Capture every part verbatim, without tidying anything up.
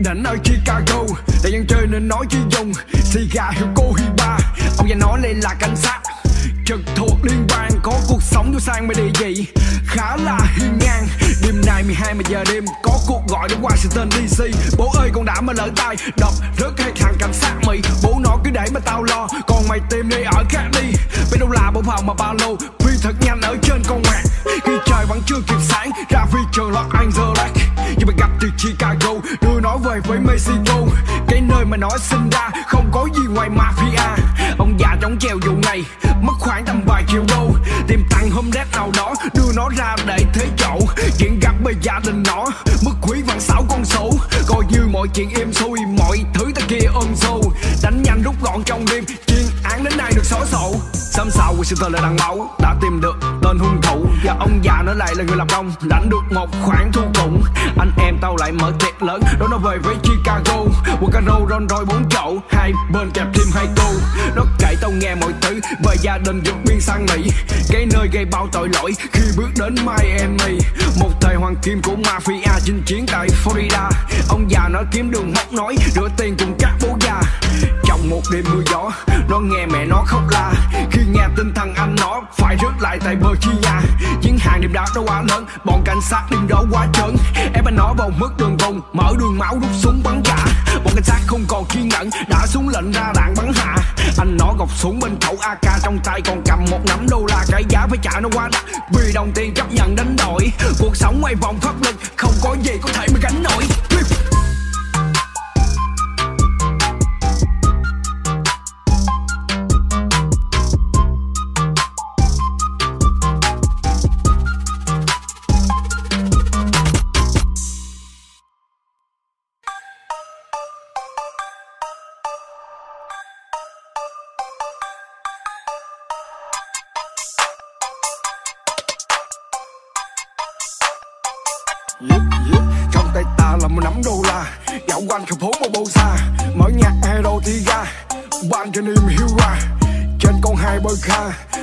đã nói Chicago là dân chơi nên nói chi dùng Siga hiệu Cohiba, ông già nói lên là cảnh sát trực thuộc liên bang, có cuộc sống vô sang mày địa vị khá là hiên ngang. Đêm nay mười hai giờ đêm có cuộc gọi đến Washington D C, bố ơi con đã mà lỡ tay đọc rớt hai thằng cảnh sát Mỹ, bố nó cứ để mà tao lo, còn mày tìm nơi ở khác đi. Bên đâu là bộ phòng mà ba lô phi thật nhanh ở trên con ngoạn, khi trời vẫn chưa kịp sáng ra phi trường Los Angeles, nhưng mà gặp từ Chicago đưa nó về với Mexico, cái nơi mà nó sinh ra không có gì ngoài mafia. Ông già chống chèo vụ này mất khoảng tầm vài triệu đô, tìm thằng homeless nào đó đưa nó ra để thế chỗ. Chuyện gặp với gia đình nó mức quý vàng sáu con số, coi như mọi chuyện êm xuôi, mọi thứ ta kia ôm xô, đánh nhanh rút gọn trong đêm, chuyên án đến nay được xóa sổ. Sớm sau Washington là đằng máu đã tìm được tên hung thủ, và ông già nó lại là người làm công lãnh được một khoản thu khủng. Anh em tao lại mở tiệc lớn đó, nó về với Chicago, Walker Rolls Royce bốn chỗ, hai bên kẹp thêm hai câu, nó kể tao nghe mọi thứ về gia đình vượt biên sang Mỹ, cái nơi gây bao tội lỗi khi bước đến Miami, một thời hoàng kim của mafia chinh chiến tại Florida. Ông già nó kiếm đường móc nói rửa tiền cùng các bố già. Trong một đêm mưa gió nó nghe mẹ nó khóc la, khi nghe tin thằng anh nó phải rớt lại tại bờ chi nhà. Chiến hàng đêm đó nó quá lớn, bọn cảnh sát đêm đó quá trớn, ép anh nó vào mức đường cùng, mở đường máu rút súng bắn trả. Bọn cảnh sát không còn kiên nhẫn đã xuống lệnh ra đạn bắn hạ, anh nó gọc xuống bên khẩu a ca trong tay còn cầm một nắm đô la, cái giá phải trả nó quá đắt vì đồng tiền chấp nhận đánh đổi. Cuộc sống ngoài vòng pháp luật không có gì có thể mà gánh nổi. Trong tay ta là một nắm đô la, dạo quanh khu phố Mobosa, mở nhạc Erotica, ban cho niềm hiu ra. Trên con hai bơi kha,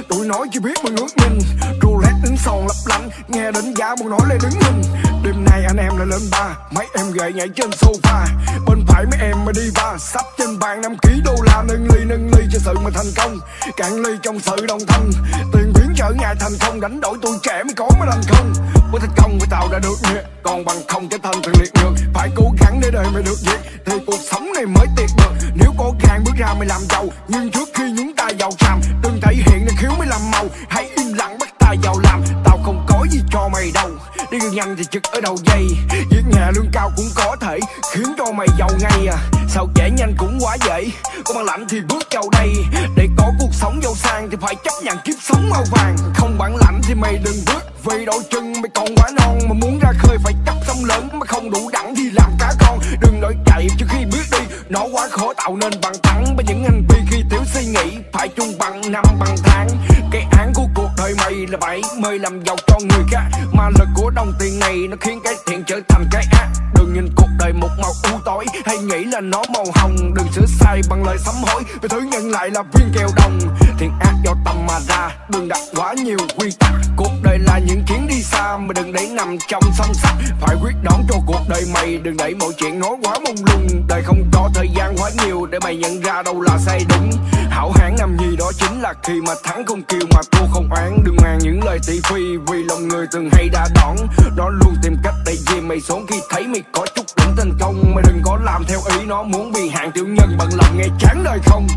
tụi nói chỉ biết mà ngước nhìn, roulette đến son lấp lánh, nghe đến giá muốn nói lên đứng hình. Đêm nay anh em lại lên ba, mấy em gậy nhảy trên sofa, bên phải mấy em mà đi ba, sắp trên bàn năm ký đô la, nâng ly nâng ly cho sự mà thành công, cạn ly trong sự đồng thanh, tiền biến trở ngại thành không, đánh đổi tuổi trẻ mới có mới thành không. Với thành công mới tạo ra được nghĩa, còn bằng không trở thành thường liệt ngược, phải cố gắng để đời mày được việc thì cuộc sống này mới tuyệt được. Nếu cố gắng bước ra mày làm giàu, nhưng trước khi nhúng tay vào làm đừng thể hiện năng khiếu mới làm màu, hãy im lặng bắt tay vào làm, tao không có gì cho mày đâu. Đi ngược nhanh thì trực ở đầu dây, việc nhà lương cao cũng có thể khiến cho mày giàu ngay à, sao dễ nhanh cũng quá dễ, có bản lãnh thì bước vào đây. Để có cuộc sống giàu sang thì phải chấp nhận kiếp sống màu vàng, không bản lãnh thì mày đừng bước, vì đôi chân mày còn quá non, mà muốn ra khơi phải chấp sóng lớn, mà không đủ đẳng thì làm cá con. Đừng đợi chạy trước khi bước đi, nó quá khó tạo nên bằng thắng, với những hành vi khi thiếu suy nghĩ phải chung bằng năm bằng tháng. Cái án của cuộc đời mày là bẫy mê làm giàu cho người khác, mà lực của đồng tiền này nó khiến cái thiện trở thành cái ác. Đừng nhìn cuộc đời một màu u tối, hay nghĩ là nó màu hồng, đừng sửa sai bằng lời sám hối, vì thứ nhận lại là viên kẹo đồng. Thiện ác do tâm mà ra, đừng đặt quá nhiều quy tắc, cuộc đời là những chuyến đi xa mà đừng để nằm trong song sắt. Phải quyết đoán cho cuộc đời mày, đừng để mọi chuyện nói quá mông lung, đời không có thời gian quá nhiều để mày nhận ra đâu là sai đúng. Hảo hán làm gì đó chính là khi mà thắng không kêu mà thua không oán, đừng mang những lời thị phi vì lòng người từng hay đã đón, nó luôn tìm cách để dìm mày xuống khi thấy mày có chút đỉnh thành công. Mày đừng có làm theo ý nó, muốn bị hạng tiểu nhân bận lòng nghe chán đời không.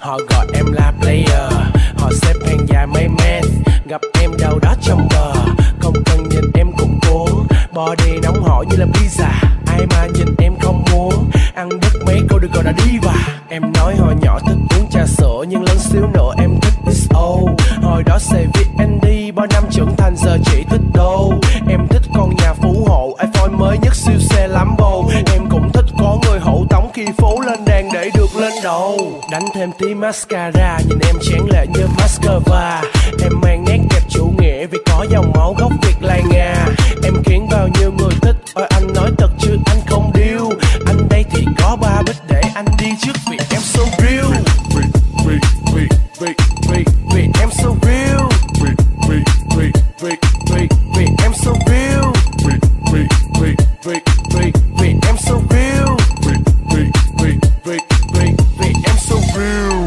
Họ gọi em là player, họ xếp hàng dài mấy mét, gặp em đâu đó trong bờ, không cần nhìn em cũng cuốn, body nóng hỏi như là pizza, ai mà nhìn em không muốn, ăn đứt mấy câu được gọi là diva. Em nói hồi nhỏ thích uống trà sữa, nhưng lớn xíu nữa em thích ích o. Hồi đó xê vê en đê, bao năm trưởng thành giờ chỉ thích đô, em thích con nhà phú Đánh thêm tí mascara, nhìn em chán lệ như Moscow. Em mang nét đẹp chủ nghĩa vì có dòng máu gốc Việt Lai Nga. Em khiến bao nhiêu người thích, ôi anh nói thật chứ anh không điêu. Anh đây thì có ba bích để anh đi trước vì em so real. Vì, vì, vì, vì, vì em so real. Vì, vì, vì, vì, vì, vì em so real. Vì, vì, vì, vì, vì, vì em so real. Vì, vì, vì, vì, vì, vì em so real.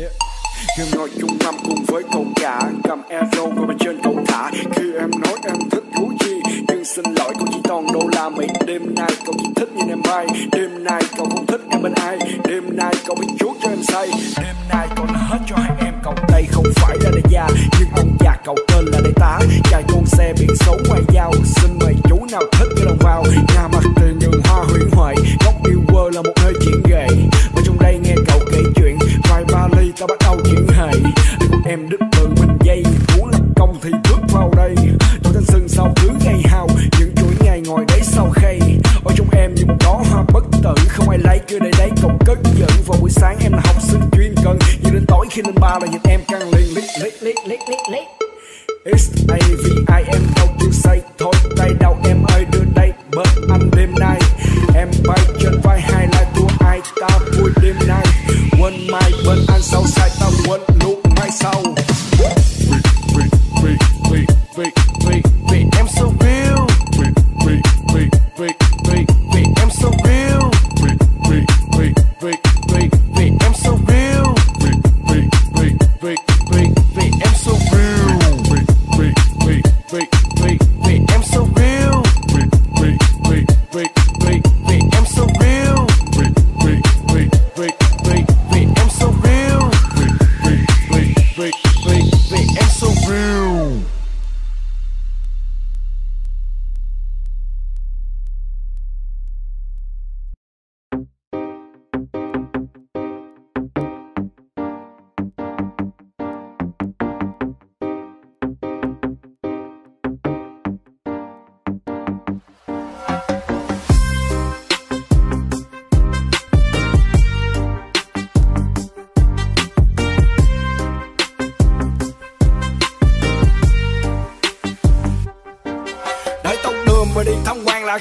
Yeah. Khi ngồi chung năm cùng với cậu cả, cầm airflow qua bên trên cậu thả. Khi em nói em thích Gucci, nhưng xin lỗi cậu chỉ toàn đô la Mỹ. Đêm nay cậu chỉ thích nhìn em bay. Đêm nay cậu không thích em bên ai. Đêm nay cậu bị chuốt cho em say. Đêm nay cậu là hết cho hai em. Cậu đây không phải là đại gia, nhưng ông già cậu tên là đại tá. Chạy con xe biển số ngoài giao, xin mời chú nào thích cho đồng vào. Nhà mặt tiền đường hoa huyền hoại, góc yêu quơ là một nơi chuyện ghê. Và trong đây nghe cậu kể chuyện vài ba ly ta bắt đầu chuyện hề. Em đứt từ mình dây, muốn lập công thì bước vào đây. Tôi thanh sưng sau cứ ngày hào, những chuỗi ngày ngồi đấy sau khay. Ở trong em như một đó hoa bất tử, không ai lấy kia đây đấy cộng cất giận. Vào buổi sáng em là học sinh chuyên cần, nhưng đến tối khi lên ba là nhìn em căng liền. Lít lít lít lít lít lít. It's a vi em đâu chưa say, thôi tay đâu em ơi đưa đây bớt anh đêm nay. Em bay trên vai hai lai tua ai ta vui đêm nay. Quên mai bên anh sau sai tao quên lúc mai sau. Vì, vì, vì, vì, vì, vì, vì em so real. Vì, vì, vì, vì, vì, vì em so real. Vì, vì, vì, vì, vì, vì em so real. Vì, vì, vì, vì, vì, vì em so real. Vì, vì, vì, vì, vì, vì em so real. Vì, vì, vì, vì, vì, vì em so real. Vì, vì, vì, vì, vì, vì em so real. Vì, vì, vì, vì, vì, vì em so real.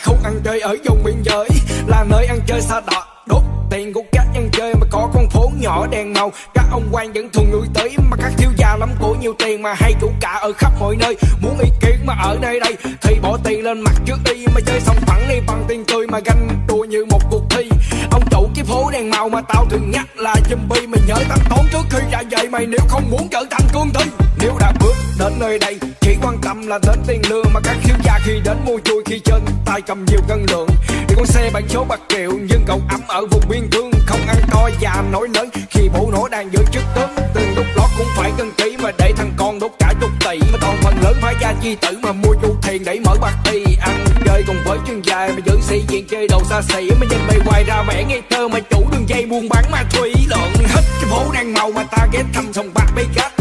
Không ăn chơi ở vùng biên giới là nơi ăn chơi xa đỏ, đốt tiền của các ăn chơi mà có con phố nhỏ đèn màu. Các ông quan vẫn thường lui tới mà các thiếu gia lắm của nhiều tiền mà hay chủ cả ở khắp mọi nơi. Muốn ý kiến mà ở nơi đây thì bỏ tiền lên mặt trước đi, mà chơi xong thẳng đi bằng tiền tươi mà ganh đùa như một cuộc thi. Ông chủ cái phố đèn màu mà tao thường nhắc là zombie, mày nhớ tao tốn trước khi ra về mày nếu không muốn trở thành cương thi. Nếu đã bước đến nơi đây chỉ quan tâm là đến tiền lương, mà các thiếu gia khi đến mua chui khi trên tay cầm nhiều cân lượng. Thì con xe bản số bạc triệu nhưng cậu ấm ở vùng biên cương, không ăn to và nổi lớn khi bộ nổ đang giữ chức tướng. Từng đúc lót cũng phải cân ký mà để thằng con đốt cả chục tỷ, mà toàn phần lớn phải gia chi tử mà mua chu thiền để mở bạc đi ăn chơi. Còn với chân dài mà giữ sĩ diện chơi đầu xa xỉ, mà dân mày hoài ra vẻ ngây thơ mà chủ đường dây buôn bán ma túy lợn. Hết cái phố đang màu mà ta ghét thăm sòng bạc bê gắt,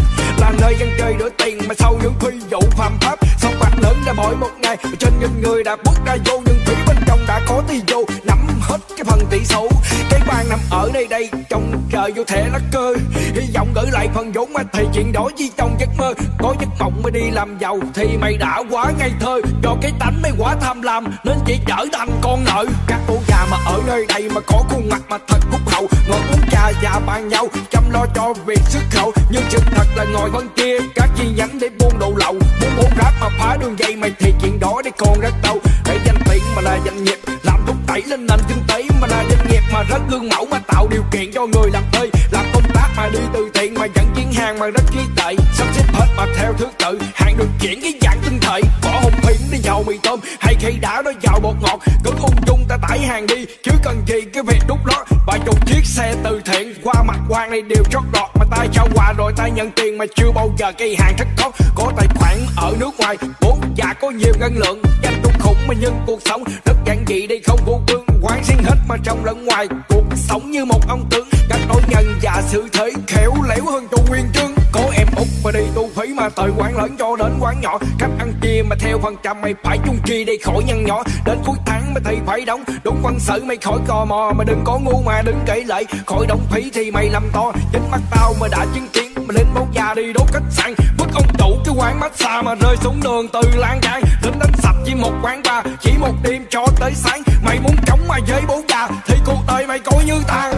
là nơi dân chơi đổi tiền mà sau những phi vụ phạm pháp. Sòng bạc lớn đã mỗi một ngày mà trên nghìn người đã bước ra vô, nhưng thủy bên trong đã có tỷ vô nắm hết cái phần tỷ số. Cái quan nằm ở đây đây trong trời vô thể lá cơ, hy vọng gửi lại phần vốn mà thì chuyện đổi chi trong giấc mơ. Có giấc mộng mới đi làm giàu thì mày đã quá ngây thơ, do cái tánh mày quá tham lam nên chỉ trở thành con nợ. Các cụ già mà ở nơi đây mà có khuôn mặt mà thật phúc hậu, ngồi uống trà và bàn nhau chăm lo cho việc xuất khẩu. Nhưng sự thật là ngồi bên kia các chi nhánh để buôn đồ lậu, muốn buôn rác mà phá đường dây mày thì chuyện đó để còn rất đâu. Để danh tiếng mà là doanh nghiệp, làm thúc đẩy lên nền kinh tế mà là doanh nghiệp mà rất gương mẫu, mà tạo điều kiện cho người làm thuê làm công tác mà đi từ thiện, mà dẫn chuyến hàng mà rất trí tệ, sắp xếp hết mà theo thứ tự, hàng được chuyển cái dạng tinh thể. Bỏ hồng phiến đi vào mì tôm hay khi đã nói vào bột ngọt, cứ ung dung ta tải hàng đi chứ cần gì cái việc đút lót. Vài chục chiếc xe từ thiện qua mặt quan này đều chót lọt, mà ta trao quà rồi ta nhận tiền mà chưa bao giờ cây hàng thất thoát. Có tài khoản ở nước ngoài, bố già có nhiều ngân lượng, danh cũng khủng mà nhưng cuộc sống rất giản dị đi không vô cương. Quán xin hết mà trong lẫn ngoài, cuộc sống như một ông tướng, cách đối nhân và sự thế khéo léo hơn tu nguyên chương. Có em út mà đi tu phí mà à, từ quán lớn cho đến quán nhỏ, khách ăn chia mà theo phần trăm, mày phải chung chi đi khỏi nhăn nhỏ. Đến cuối tháng mày thì phải đóng đúng quân sự, mày khỏi cò mò mà đừng có ngu mà đừng kể lệ, khỏi đóng phí thì mày làm to. Chính mắt tao mà đã chứng kiến, mà lên máu da đi đốt khách sạn, vứt ông chủ cái quán massage mà rơi xuống đường từ lan can. Tính đánh sập chỉ một quán bar, chỉ một đêm cho tới sáng, mày muốn chống mà với bố già thì cuộc đời mày coi như tàn.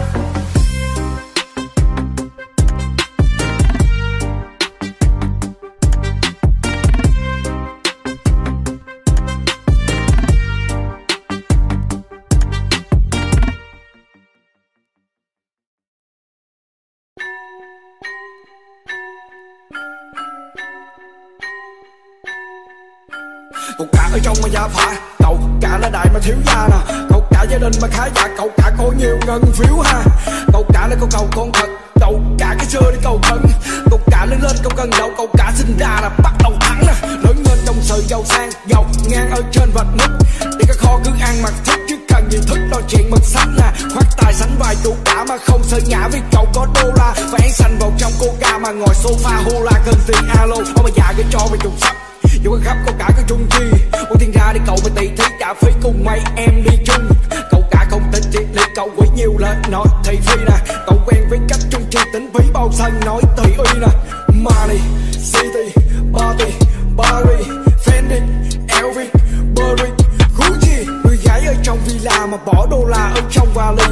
Cậu cả ở trong mà gia phả, cậu cả là đại mà thiếu gia nè, cậu cả gia đình mà khá giả, cậu cả có nhiều ngân phiếu ha. Cậu cả là con cầu con thật, cậu cả cái xưa đi cầu thân, cậu cả lớn lên cậu cần đầu, cậu cả sinh ra là bắt đầu thắng nè. Lớn lên trong sự giàu sang, giàu ngang ở trên vạch nứt, để cái kho cứ ăn mặc thích chứ cần gì thức lo chuyện mực sách nè. Khoác tài sánh vài trụ cả mà không sợ ngã vì cậu có đô la, vẽ xanh vào trong coca mà ngồi sofa hula cơn tiền alo, ông bà già cứ cho mày trục sắp. Dù có khắp cậu cả có chung chi, muốn thiên ra đi cậu mà tỷ thí trả phí cùng mày em đi chung. Cậu cả không tính triết lý, cậu quỷ nhiều lời nói thị phi nè, cậu quen với cách chung chi tính phí bao xanh nói tùy uy nè. Money, city, party, Paris, Fendi, lờ vê, Burberry, Gucci. Người gái ở trong villa mà bỏ đô la ở trong vali,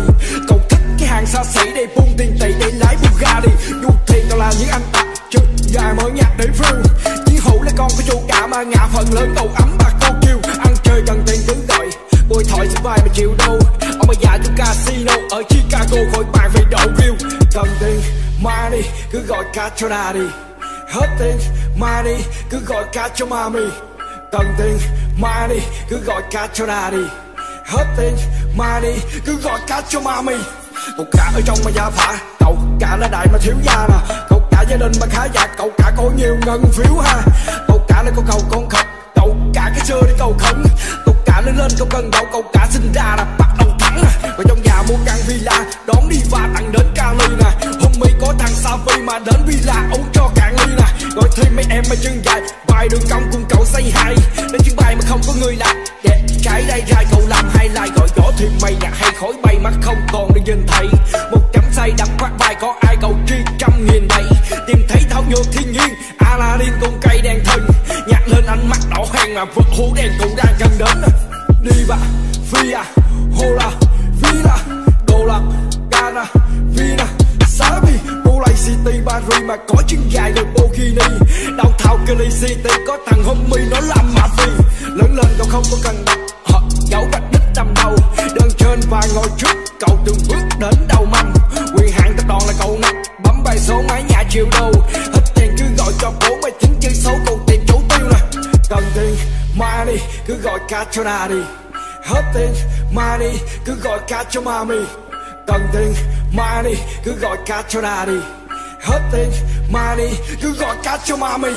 cậu thích cái hàng xa xỉ để buông tiền tỷ để lái Bugatti. Dù thì cậu là những anh tặc chụp dài mở nhạc để phương, hữu là con của chú cả mà ngã phần lớn đầu ấm bạc câu chiêu. Ăn chơi cần tiền cứng gọi, bôi thỏi sẽ vai mà chịu đâu. Ông bà già trong casino ở Chicago khỏi bàn vì đậu view. Cần tiền money cứ gọi Catrona đi, hết tiền money cứ gọi Catromami. Cần tiền money cứ gọi Catrona đi, hết tiền money cứ gọi Catromami. Cậu cả ở trong mà gia phả, cậu cả là đại mà thiếu gia nè, cậu cả gia đình mà khá giả, cậu cả có nhiều ngân phiếu ha. Cậu cả là con cầu con khập, cậu cả cái xưa đi cầu khẩn, cậu cả lớn lên cậu cần đầu, cậu cả sinh ra là bắt đầu thắng nè. Và trong nhà mua căn villa, đón đi và tặng đến Cali nè. Homie có thằng Xa Vi mà đến villa uống cho cạn ly nè. Gọi thêm mấy em mà chân dài, bài đường cong cùng cậu say hay, đến chuyến bay mà không có người làm. Đẹp trái đây ra cậu làm hay lại gọi gió thêm mây nhạc hay khói bay mắt không còn được nhìn thấy. Một chấm say đập khoác vai có ai cậu chi trăm nghìn đầy, tìm thấy thảo nhược thiên nhiên Aladdin cùng cây đèn thần, nhạc lên ánh mắt đỏ hoang mà vượt hố đèn cậu đang cần đến. Diva, Fia, Hola, Villa, Dollar, Cara, Vina, Sabi, Mulay City, Paris mà có chân dài rồi Bogini, đau thao Kelly City có thằng homie nó làm mafia. Lớn lên cậu không có cần đọc, họ dẫu bạch đích đầm đầu, đơn trên và ngồi trước, cậu từng bước đến đầu mâm. Quyền hạn tập đoàn là cậu nắp, bấm bài số máy nhà chiều đầu, hết tiền cứ gọi cho bố mày chính chữ số cậu tìm chủ tiêu nè. Cần tiền money cứ gọi Catrona đi, hết tiền money cứ gọi Catromami. Cần tiền money cứ gọi Catrona đi, hết tiền money cứ gọi Catromami.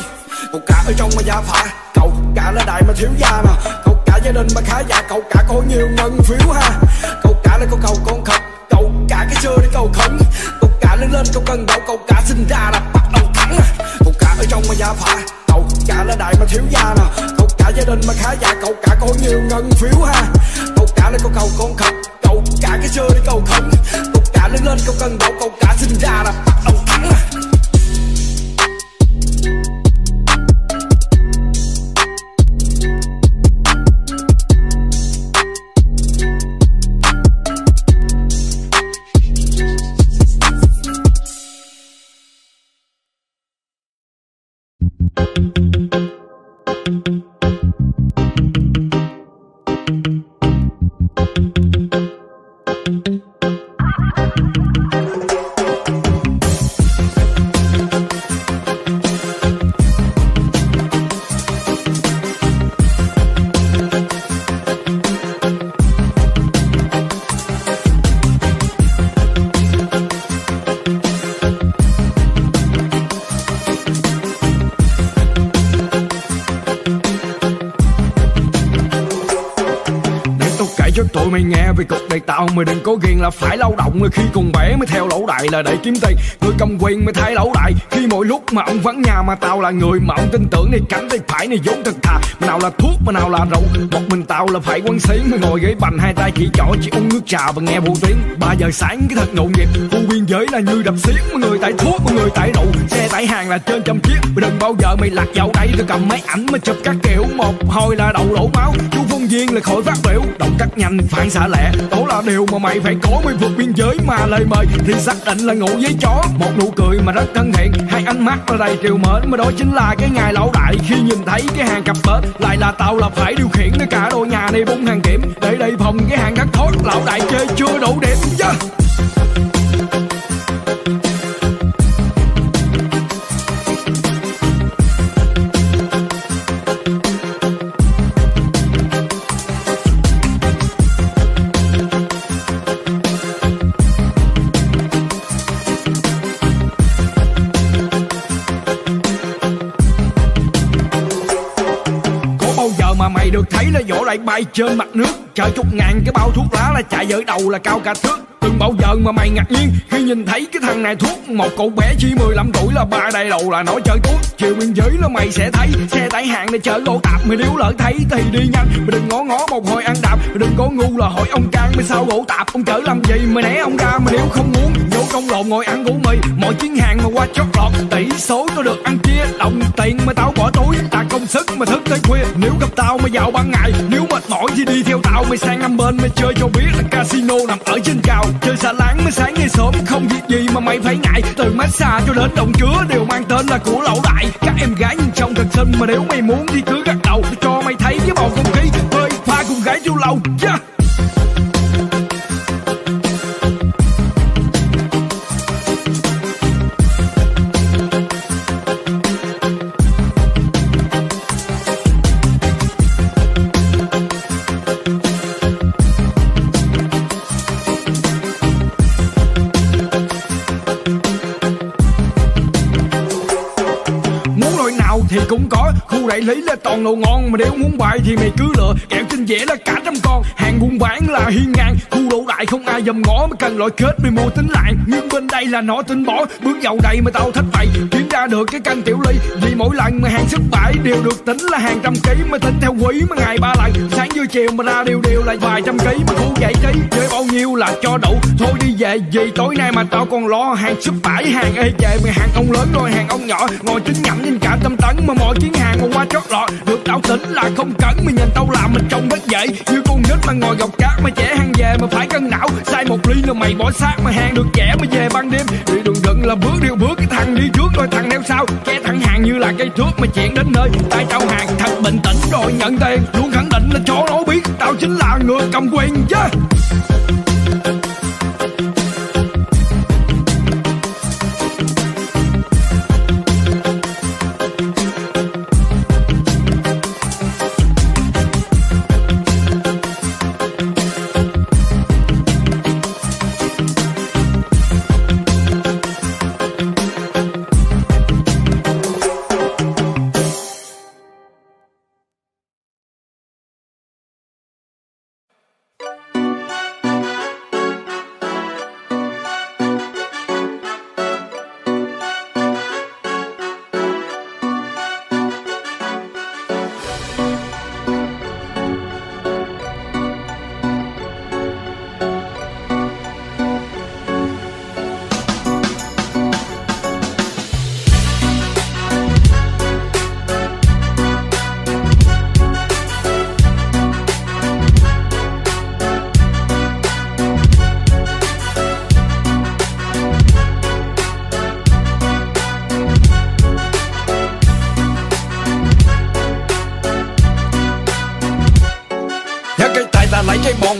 Cậu cả ở trong mà gia phả, cậu cả là đại mà thiếu gia nè, cậu cả gia đình mà khá giả, cậu cả có nhiều ngân phiếu ha. Cậu cả là con cầu con khập, cậu cả cái xưa đi cầu khẩn, cậu cả lớn lên cậu cần đầu, cậu cả sinh ra là bắt đầu thắng. Cậu cả ở trong mà gia phả, cậu cả là đại mà thiếu gia nè, cậu cả gia đình mà khá giả, cậu cả có nhiều ngân phiếu ha. Cậu cả là con cầu con khập, cậu cả cái xưa đi cầu khẩn, cậu cả lớn lên cậu cần đầu, cậu cả sinh ra là bắt đầu thắng. Thôi mày nghe vì cục đầy tao, mày đừng có ghiền là phải lao động. Khi còn bé mới theo lão đại là để kiếm tiền, người cầm quyền mới thay lão đại. Khi mỗi lúc mà ông vắng nhà mà tao là người mà ông tin tưởng, này cánh tay phải này vốn thật thà. Mà nào là thuốc mà nào là rượu, một mình tao là phải quán xí. Mới ngồi ghế bành hai tay chỉ chỏ, chỉ uống nước trà và nghe bộ tiếng. Ba giờ sáng cái thật nhộn nhịp, khu biên giới là như đập xiếc. Mọi người tải thuốc, mọi người tải rượu, xe tải hàng là trên trăm chiếc. Mày đừng bao giờ mày lạc vào đây, tao cầm máy ảnh mà chụp các kiểu. Một hồi là đầu đổ máu, chú phóng viên là khỏi phát biểu. Động tác nhanh phải xả lẹ, đó là điều mà mày phải có mới vượt biên giới. Mà lời mời thì xác định là ngủ với chó, một nụ cười mà rất thân thiện, hai ánh mắt là đầy trìu mến. Mà đó chính là cái ngày lão đại, khi nhìn thấy cái hàng cặp bến lại là tao là phải điều khiển tới cả đôi nhà này bốn hàng kiểm để đầy phòng cái hàng thắt thót. Lão đại chơi chưa đủ điểm chứ yeah. Mày được thấy là vỏ đại bay trên mặt nước, chở chục ngàn cái bao thuốc lá là chạy dở đầu là cao cả thước. Từng bao giờ mà mày ngạc nhiên khi nhìn thấy cái thằng này thuốc. Một cậu bé chỉ mười lăm tuổi là ba đầy đầu là nói chơi thuốc. Chiều biên giới là mày sẽ thấy xe tải hàng để chở gỗ tạp. Mày nếu lỡ thấy thì đi nhanh, mày đừng ngó ngó một hồi ăn đạp. Mày đừng có ngu là hỏi ông can, mày sao gỗ tạp ông chở làm gì, mày né ông ra. Mày nếu không muốn vô công lộn ngồi ăn củ mì, mỗi chuyến hàng mà qua chót lọt tỷ số tao được ăn chia. Đồng tiền mà tao bỏ túi, ta công sức mà thức tới khuya. Nếu gặp tao mày vào ban ngày, nếu mệt mỏi thì đi theo tao. Mày sang năm bên mày chơi cho biết là casino nằm ở trên cao. Chơi xả láng mới sáng ngày sớm, không việc gì mà mày phải ngại. Từ massage cho đến đồng chứa đều mang tên là của lão đại. Các em gái nhìn trông thật xinh, mà nếu mày muốn thì cứ gật đầu cho mày thấy cái bầu không khí hơi pha cùng gái du lâu. Yeah. Thì cũng có khu đại lý là toàn đồ ngon, mà nếu muốn bài thì mày cứ lựa. Kẹo trên dẻ là cả trăm con, hàng buôn bán là hiên ngang. Khu đổ đại không ai dòm ngó, mà cần loại kết mày mua tính lại. Nhưng bên đây là nó tính bỏ, bước vào đây mà tao thách bày. Kiếm ra được cái canh tiểu ly, vì mỗi lần mà hàng sức bãi đều được tính là hàng trăm ký. Mà tính theo quý mà ngày ba lần, sáng dưa chiều mà ra đều đều là vài trăm ký. Mà khu giải trí chơi bao nhiêu là cho đủ, thôi đi về vì tối nay mà tao còn lo. Hàng sức bãi, hàng ê chề, mày hàng ông lớn rồi hàng ông nhỏ, ngồi chính nhẩm nhìn cả tâm tấn. Mà mọi chuyến hàng mà qua chót lọt được tao tính là không cẩn. Mình nhìn tao làm mình trông rất dễ, như con nít mà ngồi gọc cát. Mà trẻ hàng về mà phải cân não, sai một ly là mày bỏ xác. Mà hàng được trẻ mà về ban đêm, đi đường rừng là bước điều bước. Cái thằng đi trước rồi thằng theo sau, che thẳng hàng như là cây thước. Mà chuyện đến nơi tay tao hàng, thật bình tĩnh rồi nhận tiền. Luôn khẳng định là cho nó biết tao chính là người cầm quyền chứ yeah.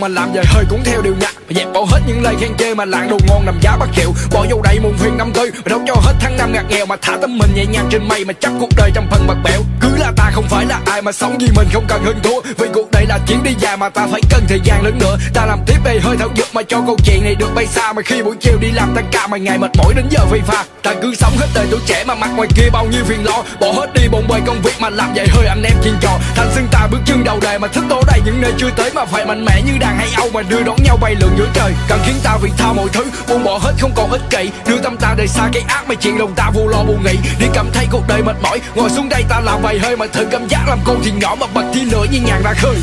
Mà làm về hơi cũng theo điều nhạc, dẹp bỏ hết những lời khen chê mà lạng đồ ngon làm giá bạc triệu. Bỏ vô đầy muôn phiền năm tư, đâu cho hết tháng năm ngạt nghèo. Mà thả tâm mình nhẹ nhàng trên mây mà chắc cuộc đời trăm phần bạc bẽo. Cứ là ta không phải là ai mà sống vì mình không cần hơn thua. Vì cuộc đời là chuyến đi dài mà ta phải cần thời gian lớn nữa. Ta làm tiếp đây hơi thảo dược mà cho câu chuyện này được bay xa. Mà khi buổi chiều đi làm tăng ca mà ngày mệt mỏi đến giờ phì phà. Ta cứ sống hết đời tuổi trẻ mà mặt ngoài kia bao nhiêu phiền lo. Bỏ hết đi bộn bề công việc mà làm vậy hơi anh em chuyện trò. Thành xưng ta bước chân đầu đời mà thích tố đầy những nơi chưa tới. Mà phải mạnh mẽ như đàn hay âu mà đưa đón nhau bay lượn giữa trời. Càng khiến ta vì tha mọi thứ buông bỏ hết không còn ích kỷ. Đưa tâm ta đời xa cái ác mà chuyện lòng ta vô lo vô nghĩ. Đi cảm thấy cuộc đời mệt mỏi ngồi xuống đây ta làm vài hơi mà thử cảm giác làm con thuyền nhỏ mà bật thi lửa như ngàn ra khơi.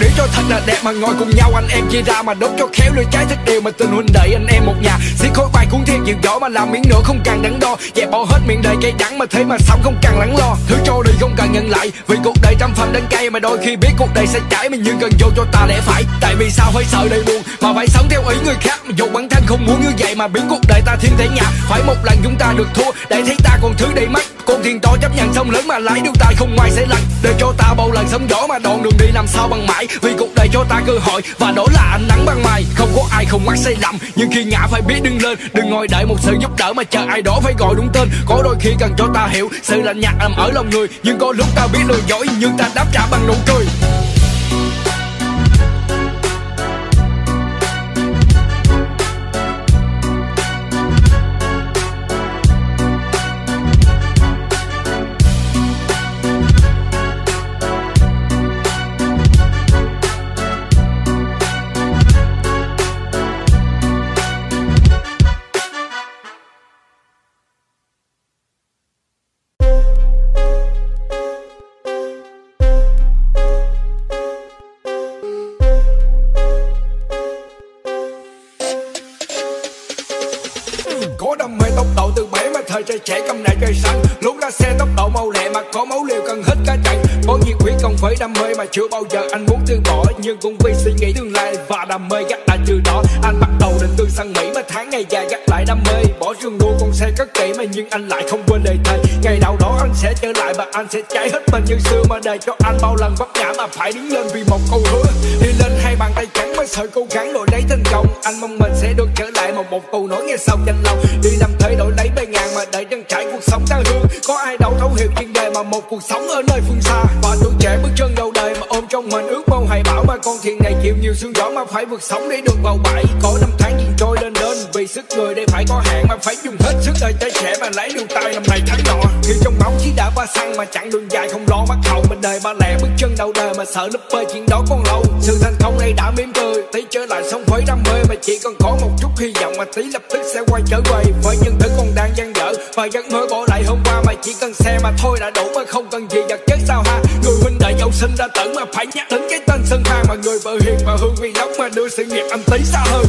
Để cho thật là đẹp mà ngồi cùng nhau anh em chia ra mà đốt cho khéo lửa cháy thích điều mà tình huynh đệ anh em một nhà. Xí khối bài cuốn theo nhiều gió mà làm miếng nữa không cần đắn đo. Dẹp bỏ hết miệng đời cay đắng mà thế mà sống không cần lắng lo. Thứ cho đi không cần nhận lại vì cuộc đời trăm phần đắng cay mà đôi khi biết cuộc đời sẽ chảy mình nhưng cần vô cho ta lẽ phải. Tại vì sao phải sợ đời buồn mà phải sống theo ý người khác mà dù bản thân không muốn như vậy mà biến cuộc đời ta thiên thể nhà. Phải một lần chúng ta được thua để thấy ta còn thứ đầy mắt. Con thuyền to chấp nhận sông lớn mà lái điều ta không ngoài sẽ lặng. Để cho ta bao lần sóng gió mà đoạn đường đi làm sao bằng mãi. Vì cuộc đời cho ta cơ hội và đó là ánh nắng ban mai. Không có ai không mắc say lầm nhưng khi ngã phải biết đứng lên. Đừng ngồi đợi một sự giúp đỡ mà chờ ai đó phải gọi đúng tên. Có đôi khi cần cho ta hiểu sự lạnh nhạt nằm ở lòng người. Nhưng có lúc ta biết lừa dối nhưng ta đáp trả bằng nụ cười. Trai trẻ cầm nải trời xanh lúc ra xe tốc độ mau lẹ mà có máu liều cần hết cả chặng. Có nhiệt huyết còn phải đam mê mà chưa bao giờ anh muốn từ bỏ. Nhưng cũng vì suy nghĩ tương lai và đam mê gắt đã từ đó anh bắt đầu định cư sang Mỹ. Mà tháng ngày dài gắt lại đam mê bỏ rừng nuôi con xe cất kỹ mà nhưng anh lại không quên lời thề. Ngày nào đó anh sẽ trở lại và anh sẽ cháy hết mình như xưa. Mà để cho anh bao lần vấp ngã mà phải đứng lên vì một câu hứa. Đi lên hai bàn tay trắng mới sợ cố gắng đổi lấy thành công. Anh mong mình sẽ được trở lại một một câu nói nghe sau danh lòng. Đi năm thế đổi lấy bề ngàn mà để chân trải cuộc sống ta hương. Có ai đâu thấu hiểu chuyên đề mà một cuộc sống ở nơi phương xa. Và tuổi trẻ bước chân đầu đời mà ôm trong mình ước mong hoài bão. Mà con thuyền này chịu nhiều sương gió mà phải vượt sóng để được vào bãi. Có năm tháng chuyện trôi lên đến vì sức người đây phải có hạn. Mà phải dùng hết sức đời tay trẻ mà lấy đường tay năm này tháng nọ. Khi trong máu chỉ đã ba xăng mà chặn đường dài không lo mắt hậu. Mình đời ba lẻ bước chân đầu đời mà sợ nấp bơi chuyện đó còn lâu. Sự thành công này đã mỉm cười tí trở lại sống với đam mê. Mà chỉ còn có một chút hy vọng mà tí lập tức sẽ quay trở về. Với những thứ còn đang dang dở và giấc mơ bỏ lại hôm qua. Mà chỉ cần xe mà thôi đã đủ mà không cần gì vật chất sao ha. Người huynh đệ dẫu sinh ra tử mà phải nhắc đến cái tên Sơn Khang. Mà người vợ hiền và hương vì lốc mà đưa sự nghiệp anh tí xa hơn.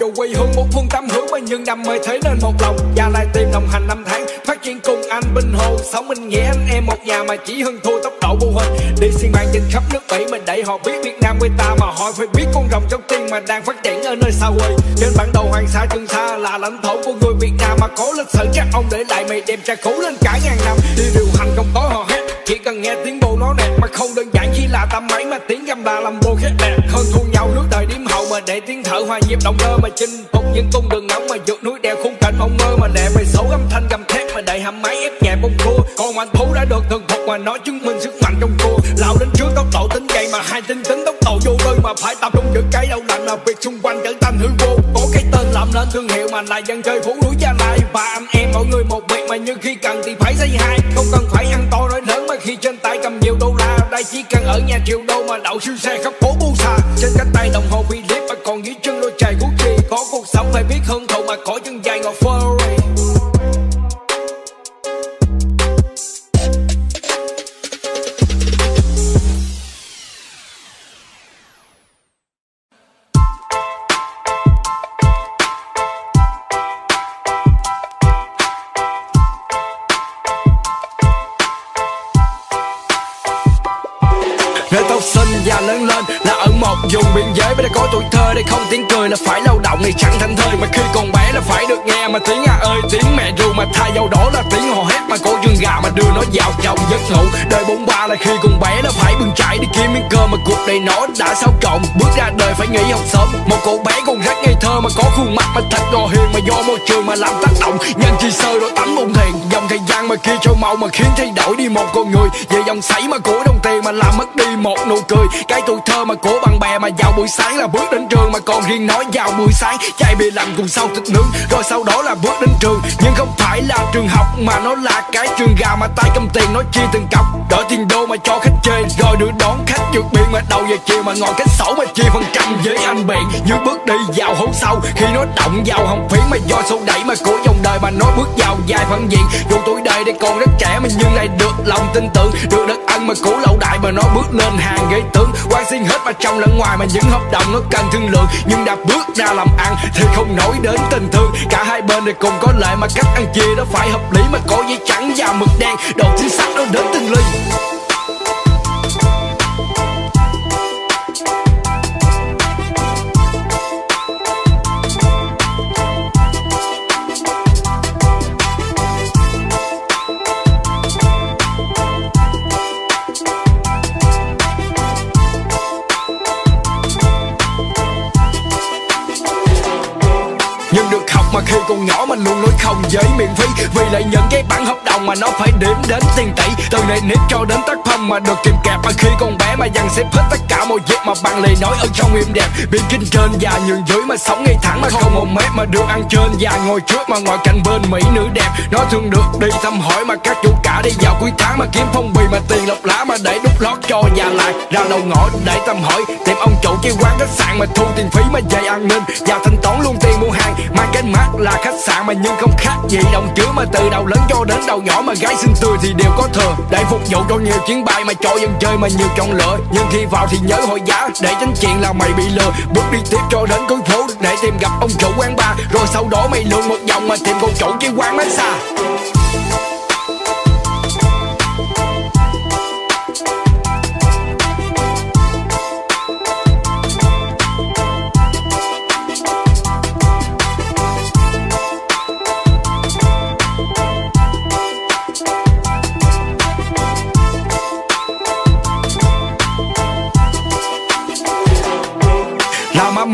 Dù quê hương một phương tâm hướng mà nhưng đam mê thế nên một lòng. Gia lai tìm đồng hành năm tháng phát triển cùng anh Bình Hồ. Sống mình nghĩa anh em một nhà mà chỉ hơn thua tốc độ vô hình. Đi xuyên bàn trên khắp nước Mỹ mình đẩy họ biết Việt Nam quê ta. Mà họ phải biết con rồng trong tiên mà đang phát triển ở nơi xa quê. Trên bản đồ Hoàng Sa Trường Sa là lãnh thổ của người Việt Nam. Mà có lịch sử các ông để lại mày đem tra cứu lên cả ngàn năm. Đi điều hành không tối họ hết chỉ cần nghe tiếng bồ nó đẹp. Mà không đơn giản chỉ là tầm máy mà tiếng gầm là làm bồ khét đẹp. Hơn thua nhau nước đời điểm hậu mà để tiếng thở hòa nhịp động cơ. Mà chinh phục những cung đường ngóng mà vượt núi đèo khung cảnh mộng mơ. Mà đẹp mày xấu âm thanh gầm thét mà đầy hàm máy ép nhẹ bông cua. Còn anh Phú đã được thường phục mà nó chứng minh sức mạnh trong cua. Lão đến trước tốc độ tính gầy mà hai tinh tính tốc độ vô tư. Mà phải tập trung giữ cái đầu lạnh là việc xung quanh trở thành hư vô. Có cái tên làm nên thương hiệu mà là dân chơi phố núi Gia Lai. Và anh em mỗi người một việc mà nhưng khi cần thì phải xây hai. Không cần phải ăn to nói lớn mà khi trên tay cầm nhiều đô la. Đây chỉ cần ở nhà triệu đô mà đậu siêu xe khắp phố bu xa. Trên cánh tay đồng hồ Philip mà còn dưới chân đôi chày của chi. Có cuộc sống phải biết hưởng thụ mà có chân dài ngọt Ferrari. đây không tiếng cười là phải lao động ngày chẳng thành thơi. Mà khi còn bé là phải được nghe mà tiếng à ơi, tiếng mẹ ru mà thay dầu đó là tiếng hò hét mà cổ rừng gà mà đưa nó vào trong giấc ngủ. Đời bốn ba là khi còn bé là phải bươn chải đi kiếm miếng cơm mà cuộc đời nó đã xáo trộn. Bước ra đời phải nghỉ học sớm, một cậu bé còn rất ngây thơ mà có khuôn mặt mà thật ngò hiền mà do môi trường mà làm tác động. Nhân chi sơ rồi tánh bụng thiền, dòng thời gian mà khi trôi mau mà khiến thay đổi đi một con người. Về dòng sảy mà của đồng tiền mà làm mất đi một nụ cười. Cái tuổi thơ mà của bạn bè mà vào buổi sáng là bước đến trường mà còn riêng nói vào buổi sáng chai bia làm cùng sau thịt nướng rồi sau đó là bước đến trường. Nhưng không phải là trường học mà nó là cái trường gà mà tay cầm tiền nói chia từng cọc, đổi tiền đô mà cho khách chơi rồi đưa đón khách vượt biên mà đầu giờ chiều mà ngồi cách sổ mà chia phần trăm với anh bạn. Như bước đi vào hố sâu khi nó động vào hồng phiến mà do số đẩy mà của dòng đời mà nó bước vào dài phản diện. Dù tuổi đời đây còn rất trẻ mà nhưng lại được lòng tin tưởng, được đất ăn mà cũ lâu đại mà nó bước lên hàng ghế tướng. Quan xin hết mà trong lẫn ngoài mà những hợp đồng nó cần thương lượng, nhưng đã bước ra làm ăn thì không nói đến tình thương. Cả hai bên thì cùng có lợi mà cách ăn chia nó phải hợp lý mà có giấy trắng và mực đen, đồ chính xác nó đến từng ly. Nhưng được học mà khi còn nhỏ mình luôn nói không với miễn phí, vì lại những cái bản hợp đồng mà nó phải điểm đến tiền tỷ. Từ này nếp cho đến tác phẩm mà được kìm kẹp mà khi còn bé mà dằn xếp hết tất cả mọi việc mà bằng lời nói ở trong im đẹp. Biên kinh trên và nhường dưới mà sống ngay thẳng mà không một mép mà được ăn trên và ngồi trước mà ngồi cạnh bên mỹ nữ đẹp. Nó thường được đi thăm hỏi mà các chủ cả đi vào cuối tháng mà kiếm phong bì mà tiền lọc lá mà để đút lót cho nhà lại. Ra đầu ngõ để thăm hỏi tìm ông chủ cái quán khách sạn mà thu tiền phí mà về an ninh và thanh toán luôn tiền mua hàng. Mang cái mắt là khách sạn mà nhưng không khác gì đồng chứa mà từ đầu lớn cho đến đầu nhỏ mà gái xinh tươi thì đều có thừa. Để phục vụ cho nhiều chuyến bay mà cho dân chơi mà nhiều chọn lựa, nhưng khi vào thì nhớ hỏi giá để tránh chuyện là mày bị lừa. Bước đi tiếp cho đến cuối phố để tìm gặp ông chủ quán bar, rồi sau đó mày lượn một vòng mà tìm con chủ cái quán massage.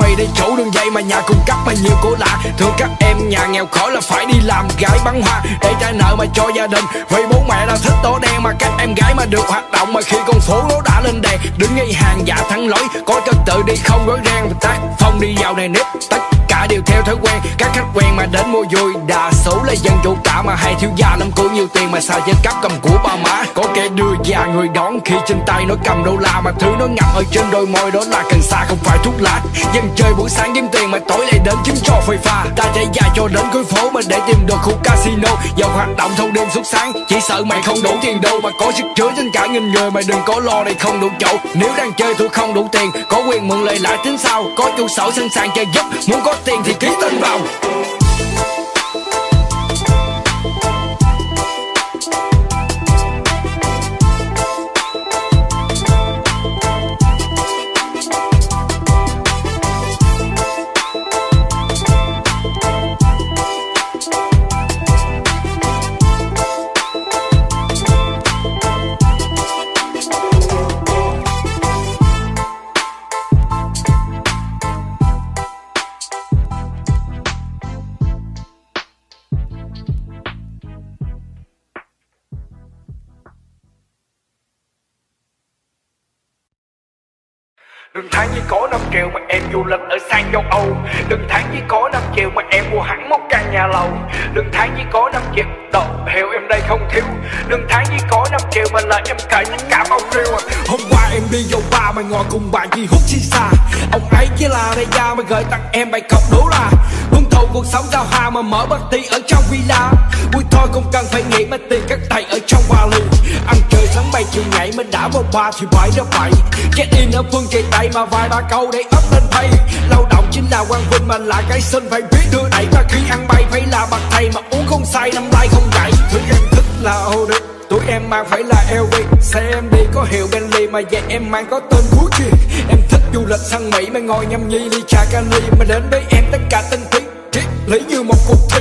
Mày đây chủ đường dây mà nhà cung cấp mà nhiều của lạ, thường các em nhà nghèo khổ là phải đi làm gái bán hoa để trả nợ mà cho gia đình. Vì bố mẹ là thích đỏ đen mà các em gái mà được hoạt động mà khi con phố nó đã lên đèn, đứng ngay hàng dạ thẳng lối có trật tự đi không rối ren tác phong đi vào này nếp tất cả đều theo thói quen. Các khách quen mà đến mua vui đa số là dân chủ cả mà hay thiếu gia lắm của nhiều tiền mà xài dân cấp cầm của ba má. Có kẻ đưa già người đón khi trên tay nó cầm đô la mà thứ nó ngậm ở trên đôi môi đó là cần sa không phải thuốc lá. Dân chơi buổi sáng kiếm tiền mà tối lại đến chứng trò phơi pha. Ta chạy dài cho đến cuối phố mà để tìm được khu casino, giàu hoạt động thâu đêm suốt sáng. Chỉ sợ mày không đủ tiền đâu mà có sức chứa trên cả nghìn người, mà đừng có lo này không đủ chỗ. Nếu đang chơi tôi không đủ tiền, có quyền mượn lời lại tính sau. Có chủ sổ sẵn sàng chơi giúp, muốn có tiền thì ký tên vào. Đừng tháng chỉ có năm triệu mà em du lịch ở sang châu Âu. Đừng tháng chỉ có năm triệu mà em mua hẳn một căn nhà lầu. Đừng tháng chỉ có năm triệu đậu hiệu em đây không thiếu. Đừng tháng chỉ có năm triệu mà lời em cởi tất cả bao nhiêu. Hôm qua em đi vào bar mà ngồi cùng bạn chỉ hút shisha. Ông ấy chỉ là đại gia mà gửi tặng em bài cọc đố la. Hương thầu cuộc sống giao hòa mà mở party ở trong villa. Vui thôi không cần phải nghĩ mà tiền các thầy ở trong vali. Ăn chơi sáng bay chiều ngày mình đã vào bar thì bãi ra bãi. Check in ở phương trời Tây mà vài ba câu để up lên pay. Lao động chính là quang vinh mà là cái sân phải biết đưa đẩy. Mà khi ăn bay phải là bậc thầy mà uống không say năm tay không gãy. Thứ em thích là ô đê, tụi em mang phải là lờ vê. Xe em đi có hiệu Bentley mà về em mang có tên cuối kia. Em thích du lịch sang Mỹ mà ngồi nhâm nhi ly trà cali, mà đến với em tất cả tinh túy triết lý như một cuộc thi.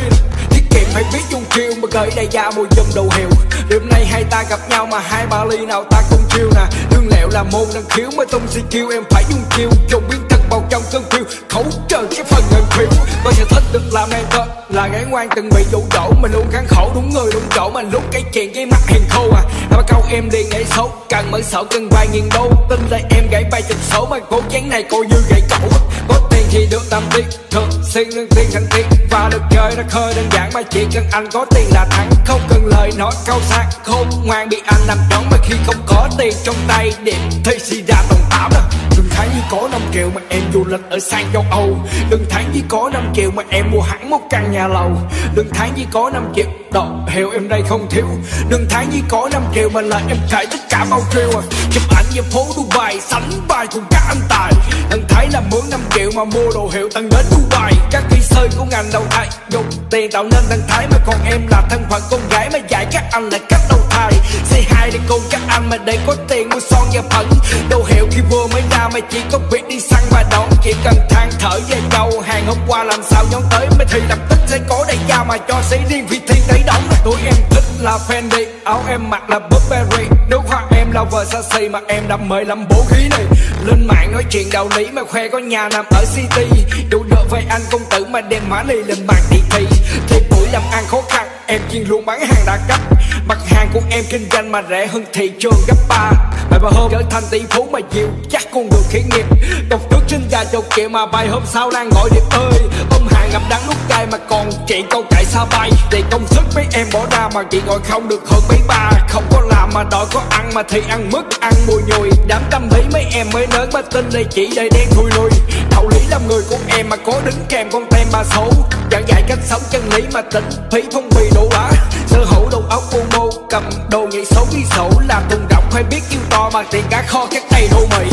Tiết kiệm phải biết dung chiêu mà gợi đại gia mùi dùm đầu hiệu. Đêm nay hai ta gặp nhau mà hai ba ly nào ta cũng chiêu nè. Lương lẹo là môn năng khiếu mới tung si chiêu, em phải dung chiêu dùng biến thân vào trong cơn khiêu khấu trời cái phần người phiêu. Tôi sẽ thích được làm em thật là gái ngoan từng bị dụ dỗ, mình luôn kháng khổ đúng người đúng chỗ, mà lúc cái chuyện cái mắt hiền khô à. Câu em đi nhảy xấu càng mở sợ cần vài nghìn đô, tin là em gãy bay chụp số mà cố chán này cô như gãy cổ. Có tiền thì được làm việc thường xuyên lương tiền thẳng tiền, và được chơi nó khơi đơn giản mà chỉ cần anh có tiền là thắng, không cần lời nói cao sang khôn ngoan bị anh làm đón. Mà khi không có tiền trong tay điểm thì si ra tồn tảo nè. Đừng tháng như có năm triệu mà em du lịch ở sang châu Âu, đừng tháng như có năm triệu mà em mua hẳn một căn nhà lầu, đừng tháng như có năm triệu đọc hiểu em đây không thiếu, đừng tháng như có năm triệu mà là em kể tất cả bao kêu à. Chụp ảnh như phố Dubai sánh bài cùng các anh tài, đừng thấy là mướn năm triệu mà mua đồ hiệu tăng đến Dubai. Các kỹ sư của ngành đầu thai dùng tiền tạo nên thân thái, mà còn em là thân phận con gái mà dạy các anh là cách đầu thai. xê hai đi cùng các anh mà để có tiền mua son và phấn đồ hiệu khi vừa mới ra, mà chỉ có việc đi săn và đón chỉ cần than thở về câu hàng hôm qua làm sao nhón tới, mới thì lập tức sẽ có đại gia mà cho sĩ riêng vì thiên đấy đóng. Tụi em thích là Fendi, áo em mặc là Burberry, nước hoa em là Versace, mà em đam mê làm bố khí này. Lên mạng nói chuyện đạo lý mà khoe có nhà nằm ở city, đủ đỡ với anh công tử mà đem mã ly lên bàn đi thi. Thì buổi làm ăn khó khăn em chuyên luôn bán hàng đa cấp, mặt hàng của em kinh doanh mà rẻ hơn thị trường gấp ba. Bài bà hôm trở thành tỷ phú mà dịu chắc con đường khởi nghiệp, đọc trước sinh ra chục triệu mà bài hôm sau đang gọi điệp ơi. Ôm hàng ngập đắng nút cay mà còn chuyện câu cãi xa bay, thì công sức mấy em bỏ ra mà chị ngồi không được hơn mấy ba. Không có làm mà đòi có ăn, mà thì ăn mứt ăn mùi nhùi, đám tâm lý mấy em mới nớn mà tin đây chỉ đầy đen thui lùi. Đạo lý làm người của em mà có đính kèm con tem ba số, giảng dạy cách sống chân lý mà tỉnh phí phong bì đủ á. Sở hữu đầu óc u mô cầm đồ nhảy số ghi sổ, là tùng động phải biết kêu to mà tiền cả kho các tay đô Mỹ.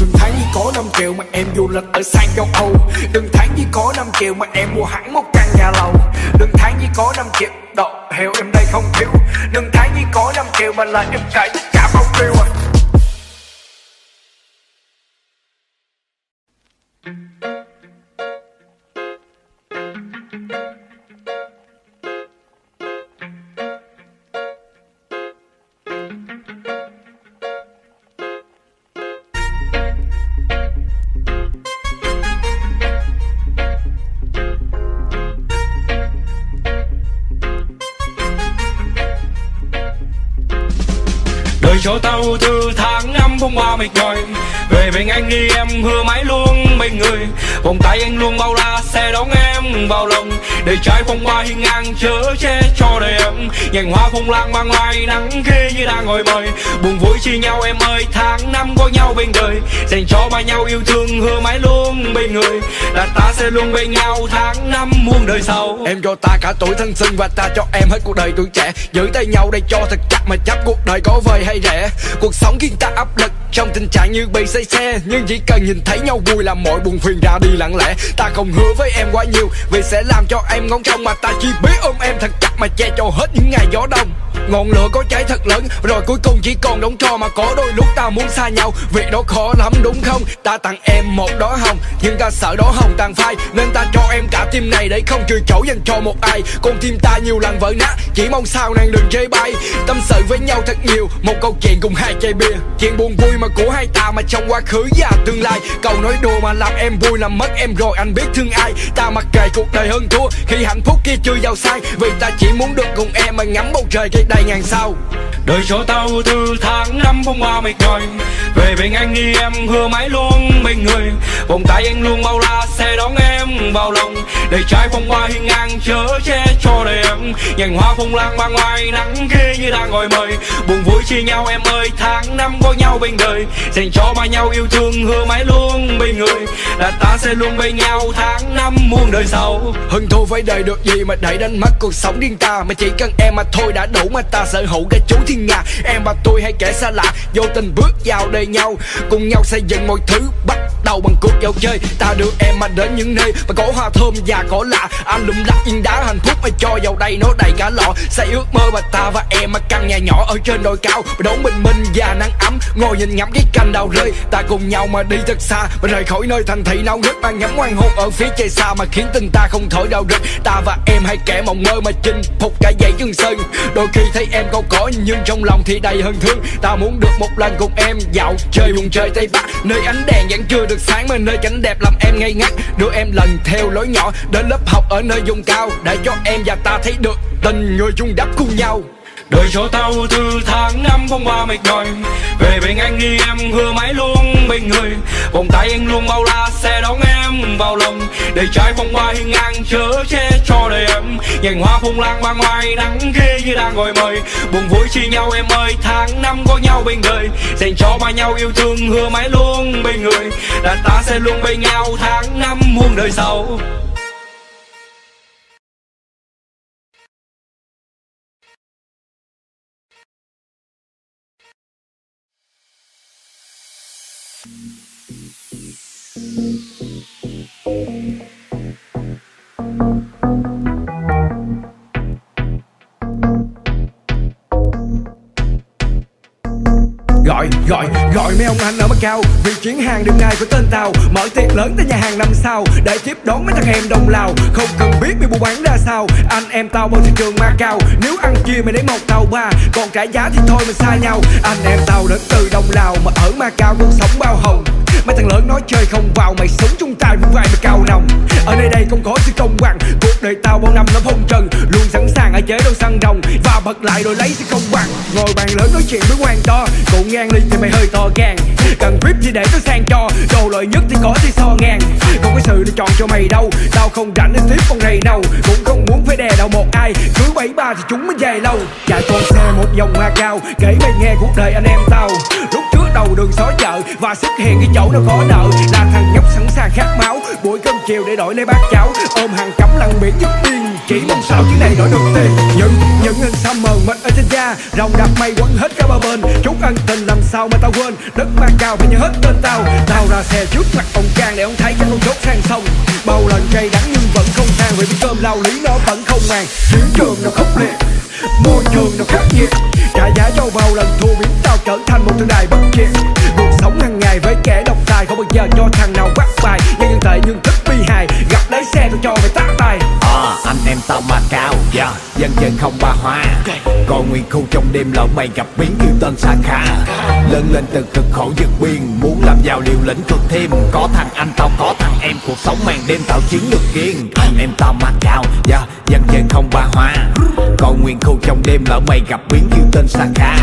Đừng tháng như có năm triệu mà em du lịch ở sang châu Âu, đừng tháng như có năm triệu mà em mua hẳn một căn nhà lầu, đừng tháng như có năm triệu đọc hiểu em đây không thiếu, đừng tháng như có năm triệu mà là em cãi tất cả bao tiêu à. Cho tao từ tháng năm hôm qua mệt nhòi, về bên anh đi em hứa mãi luôn bên người. Vòng tay anh luôn bao la sẽ đón em vào lòng, để trái phong hoa hiên ngang chớ che cho đời em. Nhành hoa phong lan mang lại nắng khi như đang ngồi mời, buồn vui chia nhau em ơi tháng năm có nhau bên đời. Dành cho ba nhau yêu thương hứa mãi luôn bên người, là ta sẽ luôn bên nhau tháng năm muôn đời sau. Em cho ta cả tuổi thân sinh và ta cho em hết cuộc đời tuổi trẻ, giữ tay nhau để cho thật chặt mà chấp cuộc đời có vời hay rẻ. Cuộc sống khiến ta áp lực trong tình trạng như bị say xe, nhưng chỉ cần nhìn thấy nhau vui là mọi buồn phiền ra đi lặng lẽ. Ta không hứa với em quá nhiều vì sẽ làm cho em ngóng trông, mà ta chỉ biết ôm em thật chặt mà che cho hết những ngày gió đông. Ngọn lửa có cháy thật lớn rồi cuối cùng chỉ còn đống tro, mà có đôi lúc ta muốn xa nhau việc đó khó lắm đúng không. Ta tặng em một đóa hồng nhưng ta sợ đóa hồng tàn phai, nên ta cho em cả tim này để không chừa chỗ dành cho một ai. Con tim ta nhiều lần vỡ nát chỉ mong sao nàng đừng chê bai, tâm sự với nhau thật nhiều một câu chuyện cùng hai chai bia, chuyện buồn vui mà của hai ta mà trong quá khứ và tương lai. Câu nói đùa mà làm em vui làm mất em rồi anh biết thương ai. Ta mặc kệ cuộc đời hơn thua khi hạnh phúc kia chưa giàu sang, vì ta chỉ muốn được cùng em mà ngắm bầu trời kia đây ngàn sau. Đời cho tao từ tháng năm hôm qua mệt nhòi, về bên anh đi em hứa mãi luôn bên người. Vòng tay anh luôn bao la sẽ đón em vào lòng, để trái phong hoa hiên ngang chớ che cho đời em. Nhành hoa phong lan mang ngoài nắng kia như đang gọi mời, buồn vui chia nhau em ơi tháng năm có nhau bên đời. Dành cho ba nhau yêu thương hứa mãi luôn bên người, là ta sẽ luôn bên nhau tháng năm muôn đời sau. Hưng thua với đời được gì mà đẩy đánh mất cuộc sống riêng ta, mà chỉ cần em mà thôi đã đủ mà ta sở hữu cái chú thiên nga. Em và tôi hay kẻ xa lạ vô tình bước vào đời nhau, cùng nhau xây dựng mọi thứ bắt đầu bằng cuộc dạo chơi. Ta đưa em mà đến những nơi mà có hoa thơm và cỏ lạ, anh lụm lắc yên đá hạnh phúc mà cho vào đây nó đầy cả lọ. Xây ước mơ mà ta và em mà căn nhà nhỏ ở trên đồi cao, mà đón bình minh và nắng ấm, ngồi nhìn ngắm cái cành đào rơi. Ta cùng nhau mà đi thật xa, mà rời khỏi nơi thành thị náo nức, mà ngắm hoàng hôn ở phía trời xa mà khiến tình ta không thổi đau rứt. Ta và em hai kẻ mộng mơ mà chinh phục cả dãy Trường Sơn. Đôi khi thấy em câu cõi nhưng trong lòng thì đầy hơn thương. Ta muốn được một lần cùng em dạo chơi vùng trời Tây Bắc, nơi ánh đèn vẫn chưa được sáng mà nơi cảnh đẹp làm em ngây ngất. Đưa em lần theo lối nhỏ đến lớp học ở nơi vùng cao, để cho em và ta thấy được tình người chung đắp cùng nhau. Đời cho tao từ tháng năm không qua mệt mỏi, về bên anh đi em hứa mãi luôn bên người. Vòng tay anh luôn bao la sẽ đón em vào lòng, để trái phong hoa hiên ngang chớ che cho đời em. Nhành hoa phong lan mang ngoài nắng khi như đang gọi mời, buồn vui chia nhau em ơi, tháng năm có nhau bên đời. Dành cho ba nhau yêu thương hứa mãi luôn bên người, đàn ta sẽ luôn bên nhau tháng năm muôn đời sau. Gọi, gọi, gọi mấy ông anh ở Macau, vì chuyến hàng đêm nay của tên tao. Mở tiệc lớn tại nhà hàng năm sao, để tiếp đón mấy thằng em đồng lào. Không cần biết mày buôn bán ra sao, anh em tao vào thị trường Macau. Nếu ăn chia mày lấy một tàu ba, còn trả giá thì thôi mình xa nhau. Anh em tao đến từ đồng lào, mà ở Macau cuộc sống bao hồng. Mấy thằng lớn nói chơi không vào, mày sống chung tay với vai mày cao nồng. Ở nơi đây không có sự công bằng, cuộc đời tao bao năm nó phong trần. Luôn sẵn sàng ở chế độ săn đồng, và bật lại rồi lấy sự công bằng. Ngồi bàn lớn nói chuyện với ngoan to, cụ ngang ly thì mày hơi to gan. Cần vip thì để tao sang cho, đồ lợi nhất thì có thì so ngang. Không có sự lựa chọn cho mày đâu, tao không rảnh đến tiếp con rầy đâu. Cũng không muốn phải đè đầu một ai, cứ bảy ba thì chúng mới về lâu. Chạy con xe một vòng Hoa Cao, kể mày nghe cuộc đời anh em tao. Lúc trước đầu đường xó chợ, và xuất hiện cái chỗ đâu có nợ, là thằng nhóc sẵn sàng khát máu. Buổi cơm chiều để đổi lấy bát cháo, ôm hàng cắm lằn biển giúp biên, chỉ mong sao chuyến này đổi được tiền. Những những hình xăm mờ mịt ở trên da, rồng đạp mây quấn hết cả ba bên. Chúc ăn tình làm sao mà tao quên, đất Ma Cao phải nhớ hết tên tao. Tao ra xe trước mặt ông Cang để ông thấy cho con chốt sang sông. Bao lần cay đắng nhưng vẫn không sang, vì cái cơm lao lý nó vẫn không màng. Chiến trường nào khốc liệt, môi trường nào khắc nghiệt, trả giá cho bao lần thua biến tao trở thành một tượng đài bất diệt. Cuộc sống hàng ngày với kẻ độc tài, không bao giờ cho thằng nào bắt bài. Nhân dân tệ nhưng thích bi hài, gặp đáy xe tôi cho mày tát tay. À, anh em tao Ma Cao, yeah. Dân dân không ba hoa, okay. Còn nguyên khu trong đêm lỡ mày gặp biến yêu tên Sa Kha. Lớn lên từ cực khổ vượt biên, muốn làm giàu liều lĩnh cực thêm. Có thằng anh tao có thằng em, cuộc sống màn đêm tạo chiến lược kiên. Anh em tao Ma Cao, yeah. Dân dân không ba hoa, còn nguyên khu trong đêm lỡ mày gặp biến yêu tên Sa Kha.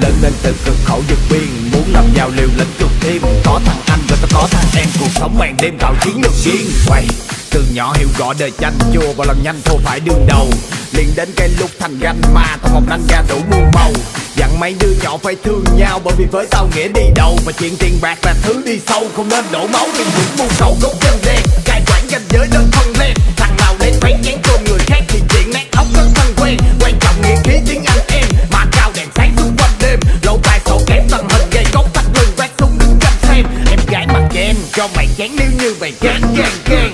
Lớn lên từ cực khổ vượt biên, muốn làm giàu liều lĩnh cực thêm. Có thằng anh và tao có thằng em, cuộc sống màn đêm tạo chiến lược kiên. Quay từ nhỏ hiểu rõ đời tranh, chua vào lần nhanh thua phải đương đầu. Liền đến cái lúc thành ganh ma, tao vòng nanh ra đủ muôn màu. Dặn mấy đứa nhỏ phải thương nhau, bởi vì với tao nghĩa đi đầu. Và chuyện tiền bạc là thứ đi sâu, không nên đổ máu vì những mưu cầu gốc chân đen. Cai quản ranh giới đơn thân lên, thằng nào đến bán chén cơm người khác thì chuyện nát óc rất thân quen. Quan trọng nghĩa khí tiếng Anh em, mà cao đèn sáng xung quanh đêm. Lộ tài sổ kém tầng hình gây gốc tách lưng, quát súng đứng canh xem. Em gái mặt cho em, cho mày chán nếu như mày chán gan gan.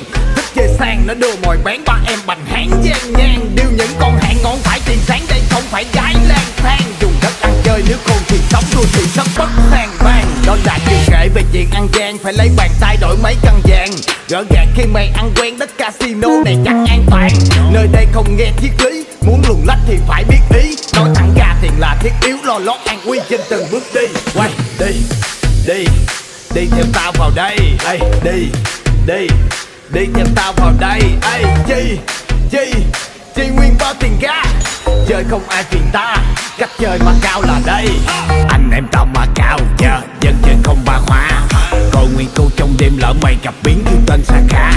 Chơi sang nó đưa mồi bán ba em bành hán gian ngang. Điêu những con hạng ngón phải tiền sáng đây không phải gái lang thang. Dùng đất ăn chơi nếu khôn thì sống, đua thì sắp bất sang vang. Đó là chuyện kể về chuyện ăn gian, phải lấy bàn tay đổi mấy căn vàng. Gỡ gạt khi mày ăn quen đất casino này chắc an toàn. Nơi đây không nghe triết lý, muốn luồn lách thì phải biết ý. Nói thẳng ra tiền là thiết yếu, lo lót an nguy trên từng bước đi. Quay đi, đi, đi theo tao vào đây. Ê, đi, đi, đi theo tao vào đây. Ê, chi, chi, chi nguyên bao tiền ga. Chơi không ai phiền ta, cách chơi Ma Cao là đây. Anh em tao Ma Cao, giờ dân chơi không ba hoa. Còn nguyên cô trong đêm lỡ mày gặp biến yêu tên Sa Kha.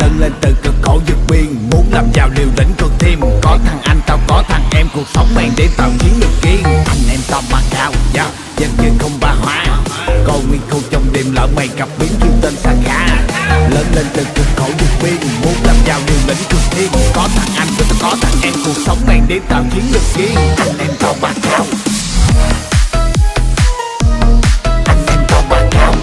Lần lên từ cực khổ vượt biên, muốn làm giàu liều lĩnh cực thêm. Có thằng anh tao có thằng em, cuộc sống màn để tao chiến lược kiên. Anh em tao Ma Cao, giờ dân chơi không ba hoa. Còn nguyên cô trong đêm lỡ mày gặp biến yêu tên Sa Kha. Lớn lên từ cực khổ vượt biên, muốn làm giàu liều lĩnh cực thêm. Có thằng anh với tao có thằng em, cuộc sống màn để tao chiến lược kiên. Anh em tao Ma Cao. Anh em tao Ma Cao.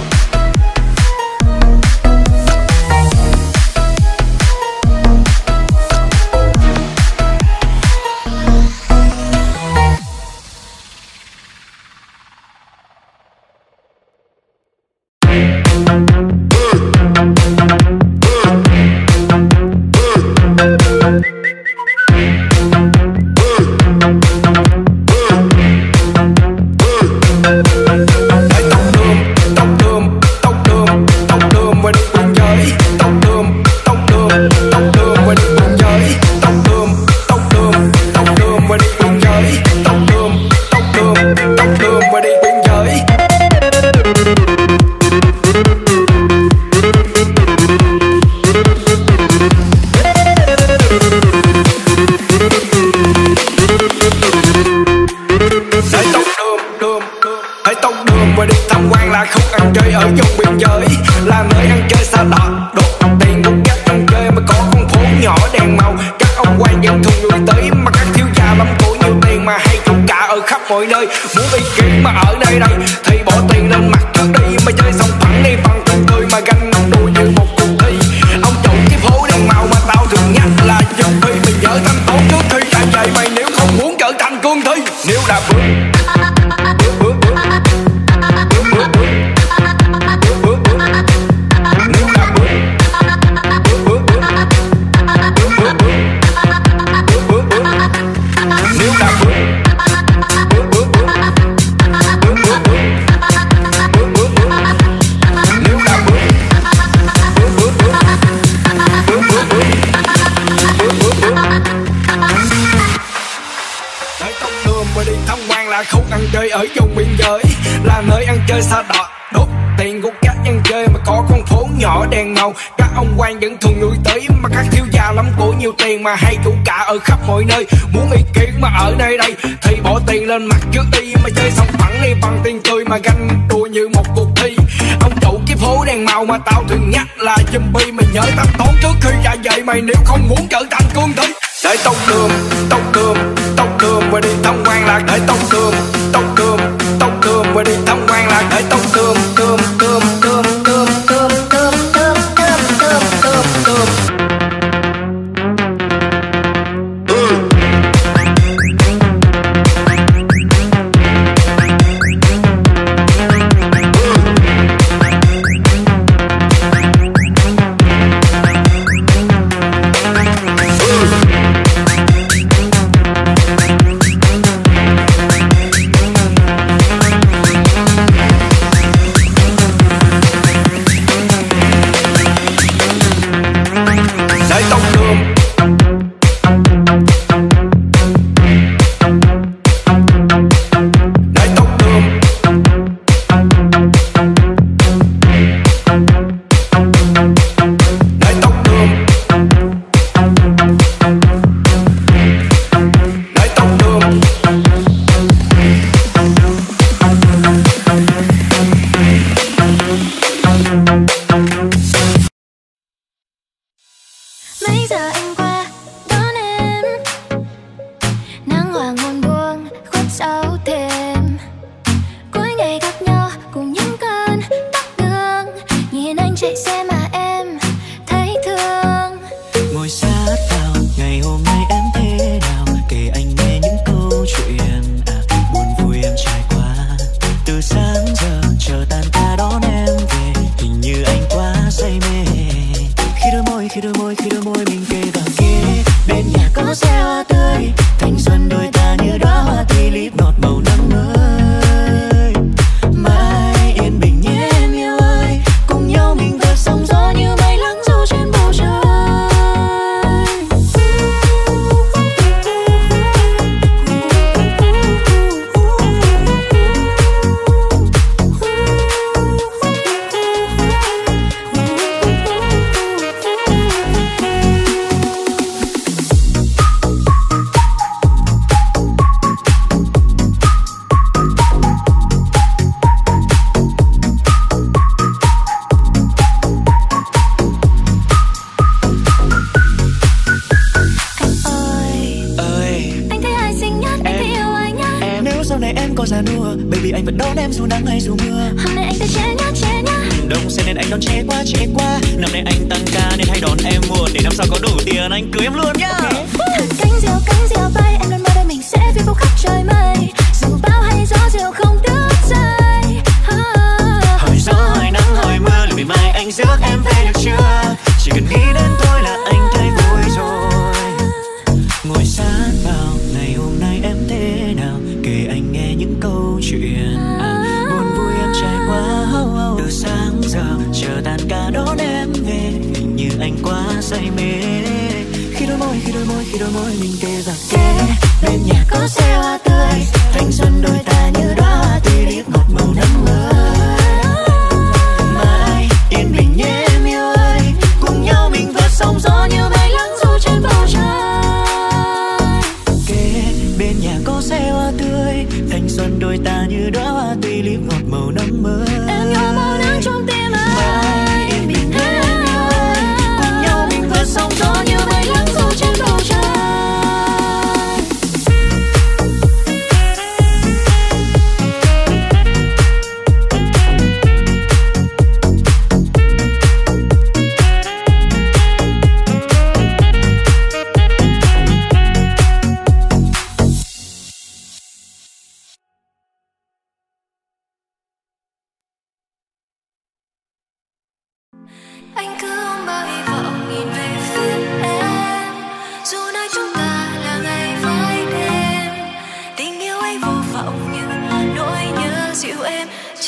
tay đây, thầy bỏ tiền lên mặt trước đi mà chơi xong thẳng đi bằng từng tươi mà ganh nóng đùi như một cuộc thi. Ông chồng chiếc hố đen màu mà tao thường nhắc là dừng thi, mình vợ thanh tốn trước thi tại vậy mày nếu không muốn trở thành cương thi. Nếu đã vướng chơi ở vùng biên giới là nơi ăn chơi xa đỏ, đốt tiền của các ăn chơi mà có con phố nhỏ đèn ngầu. Các ông quan vẫn thường nuôi tới mà các thiếu gia lắm của nhiều tiền mà hay chủ cả ở khắp mọi nơi. Muốn ý kiến mà ở nơi đây thì bỏ tiền lên mặt trước đi mà chơi xong phẳng đi bằng tiền tươi mà ganh đùa như một cuộc thi. Ông chủ cái phố đèn màu mà tao thường nhắc là zombie, mày nhớ tao tốn trước khi ra vậy mày nếu không muốn trở thành cương thi. Để tông đường, tông đường, tông đường và đi tham quan là để tông đường, tông đường, tông đường và đi tham quan là để tông đường, đường, đường, đường, đường, đường, đường, đường, đường, đường, đường.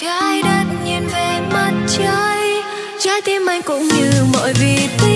Trái đất nhìn về mặt trời, trái tim anh cũng như mọi vị